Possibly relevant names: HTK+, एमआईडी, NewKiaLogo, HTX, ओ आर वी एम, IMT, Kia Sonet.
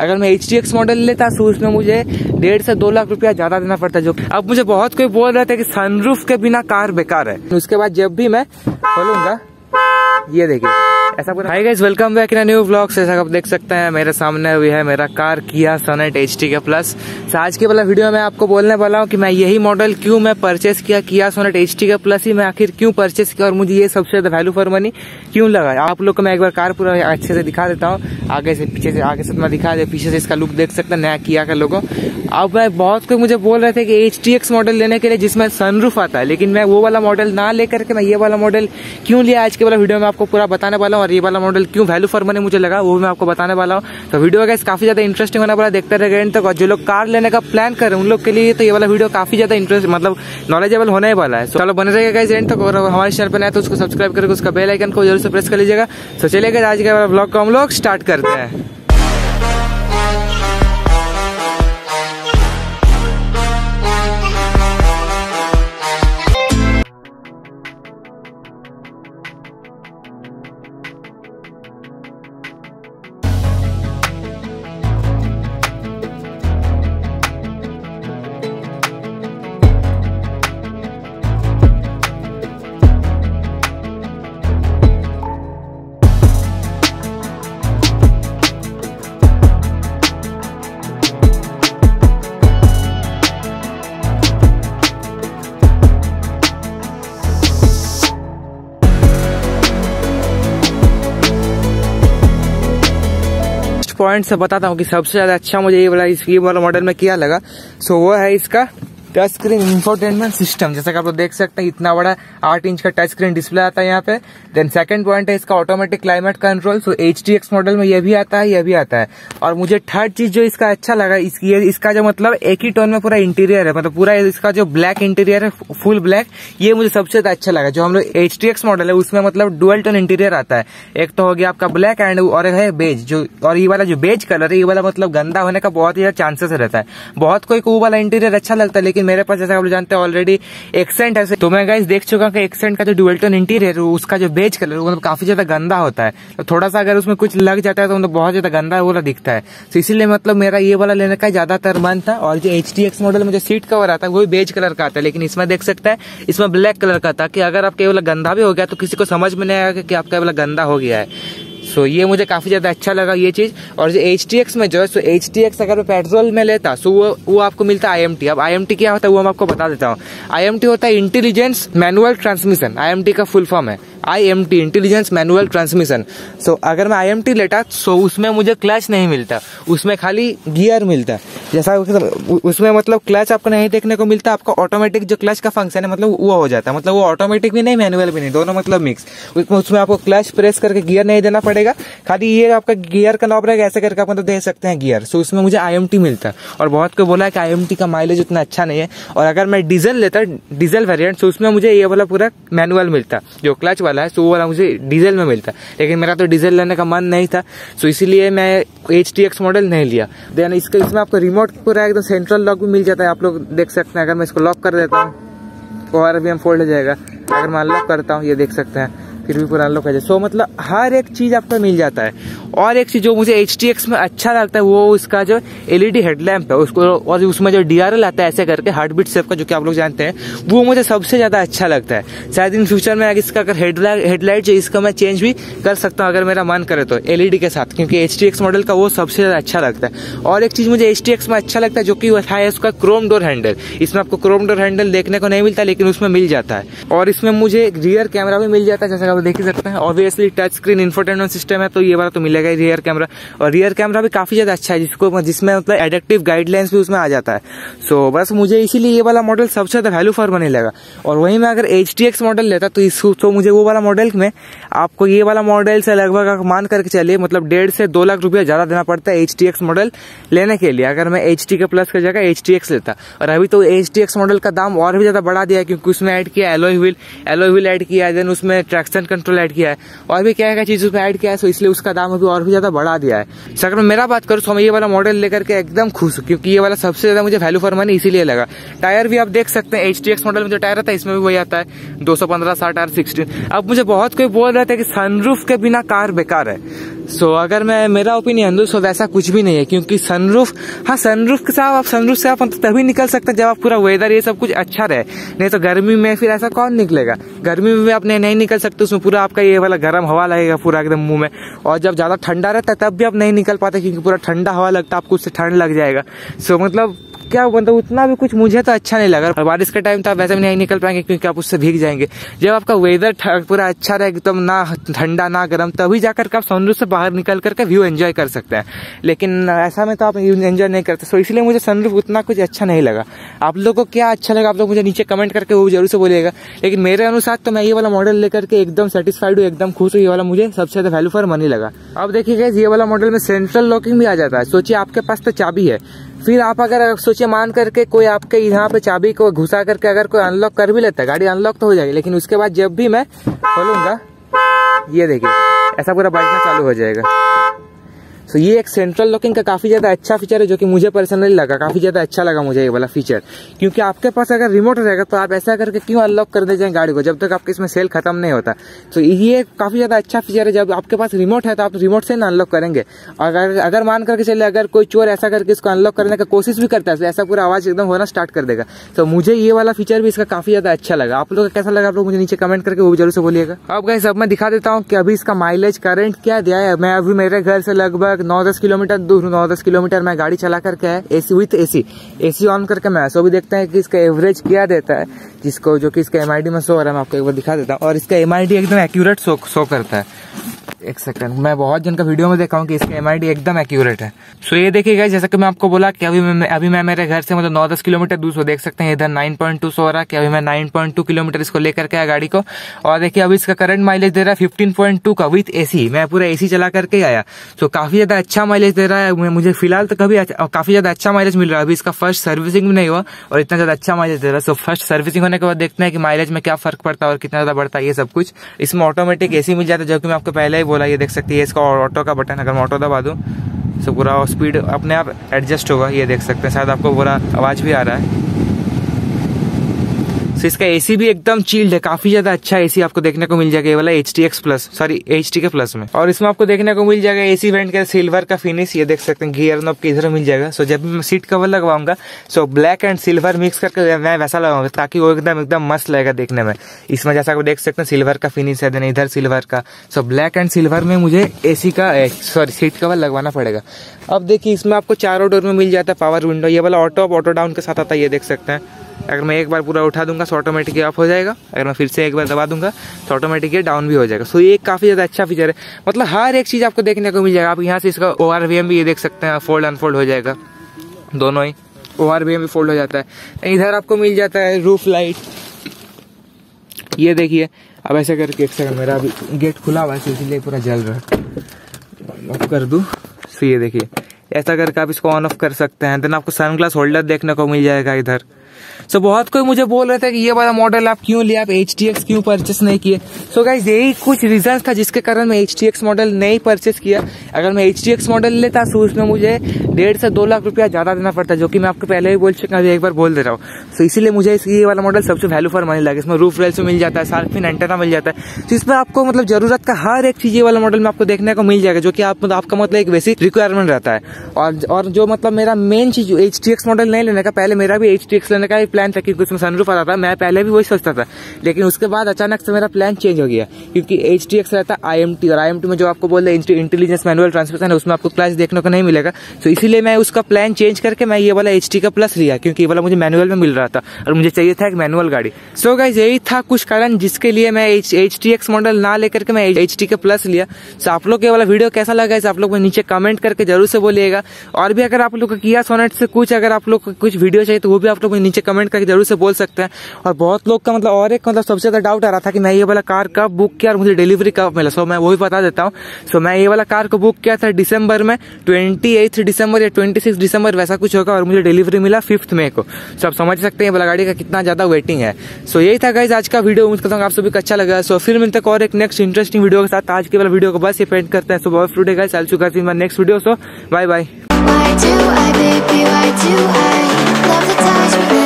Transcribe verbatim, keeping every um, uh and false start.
अगर मैं H T X model लेता तो उसमें मुझे डेढ़ से दो लाख रुपया ज्यादा देना पड़ता। जो अब मुझे बहुत कोई बोल रहा था कि सनरूफ के बिना कार बेकार है। उसके बाद जब भी मैं खोलूंगा, ये देखिए ऐसा। Hi guys, welcome back in new vlogs. जैसा आप देख सकते हैं मेरे सामने हुई है मेरा car Kia Sonet H T K plus. आज के वाला वीडियो में आपको बोलने वाला हूँ कि मैं यही मॉडल क्यों मैं परचेस किया, Kia Sonet H T K plus ही मैं आखिर क्यों परचेस किया और मुझे ये सबसे ज्यादा वैल्यू फॉर मनी क्यों लगा। आप लोग को मैं एक बार कार पूरा अच्छे से दिखा देता हूँ, आगे से पीछे से, आगे से मैं दिखा दे, पीछे से इसका लुक देख सकते हैं नया किया का लोगो। अब मैं बहुत कोई मुझे बोल रहे थे कि एच टी एक्स मॉडल लेने के लिए जिसमें सनरूफ आता है, लेकिन मैं वो वाला मॉडल ना लेकर के मैं ये वाला मॉडल क्यों लिया आज के वाला वीडियो में आपको पूरा बताने वाला हूँ। और ये वाला मॉडल क्यों वैल्यू फॉर मनी मुझे लगा वो मैं आपको बताने वाला हूँ। तो वीडियो गाइस काफी ज्यादा इंटरेस्टिंग होने वाला, देखते रहेगा एंड तक। और जो लोग कार लेने का प्लान कर रहे हैं उन लोग के लिए तो ये वाला वीडियो काफी ज्यादा इंटरेस्ट मतलब नॉलेजेबल होने वाला है। चलो बने रहेगा गाइस एंड तक। और हमारे चैनल पर नया तो उसको सब्सक्राइब करके उसका बेल आइकन को जरूर से प्रेस कर लीजिएगा। तो चलिएगा आज के व्लॉग को हम लोग स्टार्ट करते हैं। पॉइंट से बताता हूँ कि सबसे ज्यादा अच्छा मुझे ये वाला इस ये वाला मॉडल में क्या लगा। सो वो है इसका टच स्क्रीन इंफोटेनमेंट सिस्टम। जैसा कि आप लोग देख सकते हैं इतना बड़ा आठ इंच का टच स्क्रीन डिस्प्ले आता है यहाँ पे। देन सेकंड पॉइंट है इसका automatic climate control. So H T X model में ये भी आता है, ये भी आता है। और मुझे थर्ड चीज जो इसका अच्छा लगा, इस, ये, इसका जो मतलब एक ही टोन में पूरा इंटीरियर है, मतलब पूरा इसका जो ब्लैक इंटीरियर है फुल ब्लैक, ये मुझे सबसे ज्यादा अच्छा लगा। जो हम लोग एच टी एक्स मॉडल है उसमें मतलब डुअल टोन इंटीरियर आता है। एक तो हो गया आपका ब्लैक एंड और है बेज। जो और ये वाला जो बेज कलर है ये वाला मतलब गंदा होने का बहुत ही चांसेस रहता है। बहुत कोई को वो वाला इंटीरियर अच्छा लगता है, लेकिन मेरे पास जैसा आप लोग जानते हैं ऑलरेडी एक्सेंट है। तो मैं गाइस देख चुका हूं कि एक्सेंट का जो डुअल टोन इंटीरियर है उसका जो बेज कलर वो मतलब काफी ज्यादा गंदा होता है। तो थोड़ा सा अगर उसमें कुछ लग जाता है तो मतलब बहुत ज्यादा गंदा वाला दिखता है। तो इसीलिए मतलब मेरा ये वाला लेने का ज्यादातर मन था। और जो एच टी एक्स मॉडल में जो सीट कवर आता है वो बेज कलर का आता है, लेकिन इसमें देख सकता है इसमें ब्लैक कलर का था कि अगर आपका ये वाला गंदा भी हो गया तो किसी को समझ में नहीं आएगा कि आपका ये वाला गंदा हो गया है। सो so, ये मुझे काफी ज्यादा अच्छा लगा ये चीज। और जो एच टी एक्स में जो है सो एच टी एक्स अगर मैं पेट्रोल में लेता सो वो वो आपको मिलता है आई एम टी। अब आई एम टी क्या होता है वो मैं आपको बता देता हूँ। आई एम टी होता है intelligence manual transmission. I M T का फुल फॉर्म है I M T intelligence manual transmission. So अगर मैं आई एम टी लेता सो उसमें मुझे क्लच नहीं मिलता, उसमें खाली गियर मिलता। जैसा उसमें मतलब क्लच आपको नहीं देखने को मिलता, आपको ऑटोमेटिक जो क्लच का फंक्शन है मतलब वो हो जाता है। मतलब वो ऑटोमेटिक भी नहीं मैनुअल भी नहीं, दोनों मतलब मिक्स। उसमें आपको क्लच प्रेस करके गियर नहीं देना पड़ेगा, खाली ये आपका गियर का नॉब रहेगा, ऐसे करके आप मतलब दे सकते हैं गियर। सो उसमें मुझे आई एम टी मिलता। और बहुत को बोला है कि आई एम टी का माइलेज उतना अच्छा नहीं है। और अगर मैं डीजल लेता डीजल वेरियंट सो उसमें मुझे ये वाला पूरा मैनुअल मिलता जो क्लच है, सो वो वाला मुझे डीजल में मिलता। लेकिन मेरा तो डीजल लेने का मन नहीं था, सो इसीलिए मैं एच टी एक्स मॉडल नहीं लिया। देन इसके इसमें आपको रिमोट पूरा एकदम सेंट्रल लॉक भी मिल जाता है, आप लोग देख सकते हैं। अगर मैं इसको लॉक कर देता हूँ और भी हम फोल्ड हो जाएगा, अगर मैं अनलॉक करता हूँ ये देख सकते हैं फिर भी पूरा अनलॉक हो जाए। सो मतलब हर एक चीज आपको मिल जाता है। और एक चीज जो मुझे एच टी एक्स में अच्छा लगता है वो उसका जो एल ई डी हेडलैम्प है उसको, और उसमें जो डी आर एल आता है ऐसे करके हार्ट बीट शेप का जो कि आप लोग जानते हैं, वो मुझे सबसे ज्यादा अच्छा लगता है। शायद इन फ्यूचर में इसका अगर हेडलाइट जो इसका मैं चेंज भी कर सकता हूँ अगर मेरा मन करे तो एल ई डी के साथ, क्योंकि एच टी एक्स मॉडल का वो सबसे ज्यादा अच्छा लगता है। और एक चीज मुझे एच टी एक्स में अच्छा लगता है जो कि है उसका क्रोम डोर हैंडल। इसमें आपको क्रोम डोर हैंडल देखने को नहीं मिलता, लेकिन उसमें मिल जाता है। और इसमें मुझे रियर कैमरा भी मिल जाता है, जैसा आप देख सकते हैं। Obviously touch screen infotainment system है तो ये वाला तो मिलेगा ही रियर कैमरा। और रियर कैमरा भी काफी ज्यादा अच्छा है जिसको जिसमें मतलब एडेप्टिव गाइडलाइंस भी उसमें आ जाता है। सो so, बस मुझे इसीलिए ये वाला मॉडल सबसे ज्यादा वैल्यू फॉर मनी लगा। और वहीं मैं अगर एच टी एक्स मॉडल लेता तो इस तो मुझे वो वाला मॉडल में आपको ये वाला मॉडल से लगभग मान करके चलिए मतलब डेढ़ से दो लाख रुपया ज्यादा देना पड़ता है एच टी एक्स मॉडल लेने के लिए अगर मैं एच टी के प्लस की जगह एच टी एक्स लेता। और अभी तो एच टी एक्स मॉडल का दाम और भी ज्यादा बढ़ा दिया क्योंकि उसमें ऐड किया alloy wheel alloy wheel add किया, देन उसमें ट्रैक्शन कंट्रोल ऐड किया है और भी क्या क्या चीज उसमें ऐड किया है। सो इसलिए उसका दाम अभी और भी ज्यादा बढ़ा दिया है। सो अगर मेरा बात करूँ तो मैं ये वाला मॉडल लेकर के एकदम खुश हूँ क्योंकि ये वाला सबसे ज्यादा मुझे वैल्यू फॉर मनी इसीलिए लगा। टायर भी आप देख सकते हैं एच टी एक्स मॉडल में जो टायर आता है इसमें भी वही आता है दो सौ पंद्रह साठ आर सिक्सटीन। अब मुझे बहुत कोई बोल रहा था कि सनरूफ के बिना कार बेकार है। सो so, अगर मैं मेरा ओपिनियन दूँ सो वैसा कुछ भी नहीं है, क्योंकि सनरूफ, हाँ सनरूफ के साथ आप सनरूफ से आप तभी निकल सकते हैं जब आप पूरा वेदर ये सब कुछ अच्छा रहे, नहीं तो गर्मी में फिर ऐसा कौन निकलेगा, गर्मी में आप नहीं निकल सकते, उसमें पूरा आपका ये वाला गर्म हवा लगेगा पूरा एकदम मुँह में। और जब ज़्यादा ठंडा रहता है तब भी आप नहीं निकल पाते क्योंकि पूरा ठंडा हवा लगता है आपको, उससे ठंड लग जाएगा। सो so, मतलब क्या मतलब उतना भी कुछ मुझे तो अच्छा नहीं लगा। और बारिश का टाइम तो आप वैसे भी नहीं निकल पाएंगे क्योंकि आप उससे भीग जाएंगे। जब आपका वेदर पूरा अच्छा रहे एकदम, तो ना ठंडा ना गर्म, तभी जाकर के आप सनरूफ से बाहर निकल करके व्यू एंजॉय कर सकते हैं, लेकिन ऐसा में तो आप एंजॉय नहीं करते। सो इसलिए मुझे सनरूफ उतना कुछ अच्छा नहीं लगा। आप लोग को क्या अच्छा लगा आप लोग मुझे नीचे कमेंट करके वो जरूर से बोलिएगा, लेकिन मेरे अनुसार तो मैं ये वाला मॉडल लेकर के एकदम सेटिस्फाइड हूँ, एकदम खुश हूँ। ये वाला मुझे सबसे ज्यादा वैल्यू फॉर मनी लगा। अब देखिएगा ये वाला मॉडल में सेंट्रल लॉकिंग भी आ जाता है। सोचिए आपके पास तो चाबी है, फिर आप अगर सोचिए मान करके कोई आपके यहाँ पे चाबी को घुसा करके अगर कोई अनलॉक कर भी लेता है, गाड़ी अनलॉक तो हो जाएगी, लेकिन उसके बाद जब भी मैं खोलूंगा ये देखिए ऐसा पूरा बजना चालू हो जाएगा। सो so, ये एक सेंट्रल लॉकिंग का काफ़ी ज़्यादा अच्छा फीचर है, जो कि मुझे पर्सनली लगा काफ़ी ज़्यादा अच्छा लगा मुझे ये वाला फीचर, क्योंकि आपके पास अगर रिमोट रहेगा तो आप ऐसा करके क्यों अनलॉक कर दे जाएं गाड़ी को जब तक आपके इसमें सेल खत्म नहीं होता। तो so, ये काफ़ी ज़्यादा अच्छा फीचर है, जब आपके पास रिमोट है तो आप रिमोट से ना अनलॉक करेंगे। और अगर अगर मान करके चले अगर कोई चोर ऐसा करके इसको अनलॉक करने का कोशिश भी करता है तो ऐसा पूरा आवाज़ एकदम होना स्टार्ट कर देगा। तो मुझे ये वाला फीचर भी इसका काफ़ी ज़्यादा अच्छा लगा। आप लोग कैसा लगा आप लोग मुझे नीचे कमेंट करके वो जरूर से बोलिएगा। अब गाइस अब मैं दिखा देता हूँ कि अभी इसका माइलेज करंट क्या दिया है। मैं अभी मेरे घर से लगभग नौ दस किलोमीटर दूर नौ दस किलोमीटर मैं गाड़ी चला करके है, AC with AC AC on करके मैं सो भी देखते हैं कि इसका एवरेज क्या देता है, जिसको जो कि इसका एमआईडी में शो हो रहा है। मैं आपको एक बार दिखा देता हूँ। और इसका एमआईडी एकदम एक्यूरेट शो शो करता है। एक सेकंड, मैं बहुत जन का वीडियो में देखा हूँ कि इसका एमआईडी एकदम एक्यूरेट है। सो ये देखिएगा जैसा कि मैं आपको बोला कि अभी मैं अभी मैं मेरे घर से मतलब नौ दस किलोमीटर दूर सो देख सकते हैं इधर नाइन पॉइंट टू सो हो रहा है कि अभी मैं नाइन पॉइंट टू किलोमीटर इसको लेकर के आया गाड़ी को। और देखिए अभी इसका करंट माइलेज दे रहा है फिफ्टीन पॉइंट टू का विथ एसी। मैं पूरा एसी चला करके आया, तो काफ़ी ज़्यादा अच्छा माइलेज दे रहा है मुझे। फिलहाल तो कभी काफ़ी ज़्यादा अच्छा माइलेज मिल रहा है। अभी इसका फर्स्ट सर्विसिंग भी नहीं हुआ और इतना ज़्यादा अच्छा माइलेज दे रहा है। सो फर्स्ट सर्विसिंग होने के बाद देखते हैं कि माइलेज में क्या फर्क पड़ता है और कितना ज़्यादा बढ़ता है। ये सब कुछ इसमें ऑटोमेटिक एसी मिल जाता है, जो कि मैं आपको पहले ही बोला। ये देख सकती है इसका ऑटो का बटन, अगर मैं ऑटो दबा दूं तो पूरा स्पीड अपने आप एडजस्ट होगा। ये देख सकते हैं, शायद आपको पूरा आवाज़ भी आ रहा है। तो इसका एसी भी एकदम चिल्ड है, काफ़ी ज़्यादा अच्छा एसी आपको देखने को मिल जाएगा ये वाला H T X plus sorry H T K plus में। और इसमें आपको देखने को मिल जाएगा एसी वेंट का सिल्वर का फिनिश। ये देख सकते हैं गियर नॉब के इधर मिल जाएगा। सो जब भी मैं सीट कवर लगवाऊंगा so black and silver mix करके मैं वैसा लगाऊंगा ताकि वो एकदम एकदम मस्त लगेगा देखने में। इसमें जैसा आप देख सकते हैं सिल्वर का फिनिश है, देन इधर सिल्वर का। सो ब्लैक एंड सिल्वर में मुझे एसी का सॉरी सीट कवर लगवाना पड़ेगा। अब देखिए इसमें आपको चारों डोर में मिल जाता है पावर विंडो। ये वाला ऑटो अप ऑटो डाउन के साथ आता है। ये देख सकते हैं अगर मैं एक बार पूरा उठा दूंगा तो ऑटोमेटिक ऑफ हो जाएगा, अगर मैं फिर से एक बार दबा दूंगा तो ऑटोमेटिक ये डाउन भी हो जाएगा। सो ये काफ़ी ज़्यादा अच्छा फीचर है, मतलब हर एक चीज़ आपको देखने को मिल जाएगा। आप यहाँ से इसका ओ आर वी एम भी ये देख सकते हैं फोल्ड अनफोल्ड हो जाएगा, दोनों ही ओ आर वी एम भी फोल्ड हो जाता है। इधर आपको मिल जाता है रूफ लाइट। ये देखिए अब ऐसा करके, एक सेकंड मेरा अभी गेट खुला हुआ है इसलिए पूरा जल रहा है, कर दूँ। सो ये देखिए ऐसा करके आप इसको ऑन ऑफ कर सकते हैं। देन आपको सनग्लास होल्डर देखने को मिल जाएगा इधर। सो so, बहुत कोई मुझे बोल रहे थे कि ये वाला मॉडल आप क्यों लिया, आप एच टी एक्स क्यों परचेस नहीं किए। सो गाइस यही कुछ रीजन था जिसके कारण मैं एच टी एक्स मॉडल नहीं परचेस किया। अगर मैं एच टी एक्स मॉडल लेता तो उसमें मुझे डेढ़ से दो लाख रुपया ज़्यादा देना पड़ता, जो कि मैं आपको पहले ही बोल चुका हूँ, एक बार बोल दे रहा हूँ। सो so, इसीलिए मुझे ये वाला मॉडल सबसे वैल्यू फॉर मनी लगा। इसमें रूफ रेल्स मिल जाता है, सार्फिन एंटेना मिल जाता है। तो इसमें आपको मतलब जरूरत का हर एक चीज़ ये वाला मॉडल में आपको देखने को मिल जाएगा, जो कि आप आपका मतलब एक बेसिक रिक्वायरमेंट रहता है। और और जो मतलब मेरा मेन चीज एच टी एक्स मॉडल नहीं लेने का, पहले मेरा भी एच टी एक्स लेने का ही प्लान था क्योंकि उसमें सनरूफ आता था, मैं पहले भी वही सोचता था, लेकिन उसके बाद अचानक से मेरा प्लान चेंज हो गया क्योंकि एच टी एक्स रहता आई एम टी और आई एम टी में जो आपको बोल रहे हैं इंटेलिजेंस मैनुअल ट्रांसमिशन है, उसमें आपको क्लच देखने को नहीं मिलेगा। तो इसीलिए मैं उसका प्लान चेंज करके मैं ये वाला एच टी के प्लस लिया क्योंकि ये वाला मुझे मैनुअल में मिल रहा था और मुझे चाहिए था एक मैनुअल गाड़ी। सो गाइस यही था कुछ कारण जिसके लिए मैं एच टी एक्स मॉडल ना लेकर के मैं एच टी के प्लस लिया। सो आप लोग ये वाला वीडियो कैसा लगा आप लोग नीचे कमेंट करके जरूर से बोलिएगा। और भी अगर आप लोग को किया सोनेट से कुछ अगर आप लोग को कुछ वीडियो चाहिए तो वो भी आप लोग नीचे कमेंट करके जरूर से बोल सकते हैं। और बहुत लोग का मतलब और एक मतलब सबसे ज्यादा डाउट आ रहा था कि मैं ये वाला कार कब बुक किया और मुझे डिलीवरी कब मिला। सो मैं वो भी बता देता हूँ। सो मैं ये वाला कार को बुक किया था दिसंबर में, ट्वेंटी एथ दिसंबर या ट्वेंटी सिक्स दिसंबर वैसा कुछ होगा, और मुझे डिलीवरी मिला फिफ्थ मई को। सो आप समझ सकते हैं ये वाला गाड़ी का कितना ज्यादा वेटिंग है। सो यही था गाइस आज का वीडियो, उम्मीद करता हूँ आप सभी को अच्छा लगा। सो फिर मिलते हैं और एक नेक्स्ट इंटरेस्टिंग वीडियो के साथ। आज के वाला वीडियो को बस ये पेंट करते हैं। सो बहुत फ्रूट है गाइस, चल चुका है next video. So bye bye. Why do I, baby, why do I love the times we live?